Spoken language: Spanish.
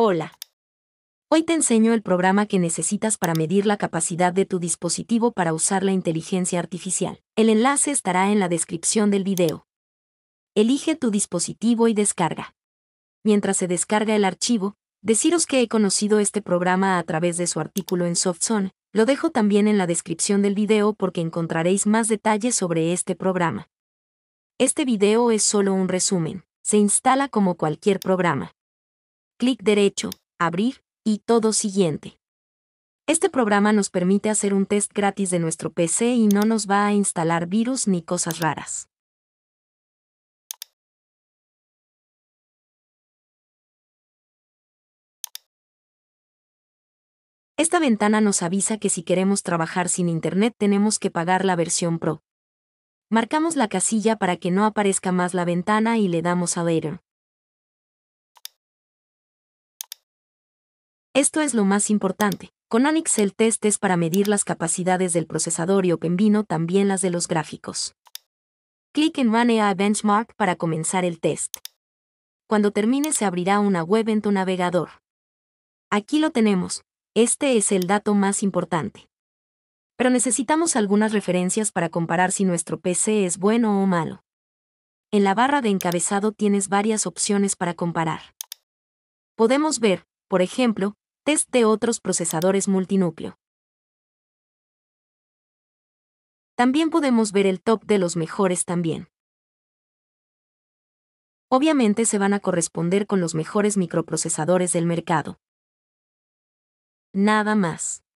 Hola. Hoy te enseño el programa que necesitas para medir la capacidad de tu dispositivo para usar la inteligencia artificial. El enlace estará en la descripción del video. Elige tu dispositivo y descarga. Mientras se descarga el archivo, deciros que he conocido este programa a través de su artículo en SoftZone. Lo dejo también en la descripción del video porque encontraréis más detalles sobre este programa. Este video es solo un resumen. Se instala como cualquier programa. Clic derecho, abrir, y todo siguiente. Este programa nos permite hacer un test gratis de nuestro PC y no nos va a instalar virus ni cosas raras. Esta ventana nos avisa que si queremos trabajar sin internet tenemos que pagar la versión Pro. Marcamos la casilla para que no aparezca más la ventana y le damos a Later. Esto es lo más importante. Con Onyx el test es para medir las capacidades del procesador y OpenVino también las de los gráficos. Clic en Run AI Benchmark para comenzar el test. Cuando termine se abrirá una web en tu navegador. Aquí lo tenemos. Este es el dato más importante. Pero necesitamos algunas referencias para comparar si nuestro PC es bueno o malo. En la barra de encabezado tienes varias opciones para comparar. Podemos ver, por ejemplo, test de otros procesadores multinúcleo. También podemos ver el top de los mejores también. Obviamente se van a corresponder con los mejores microprocesadores del mercado. Nada más.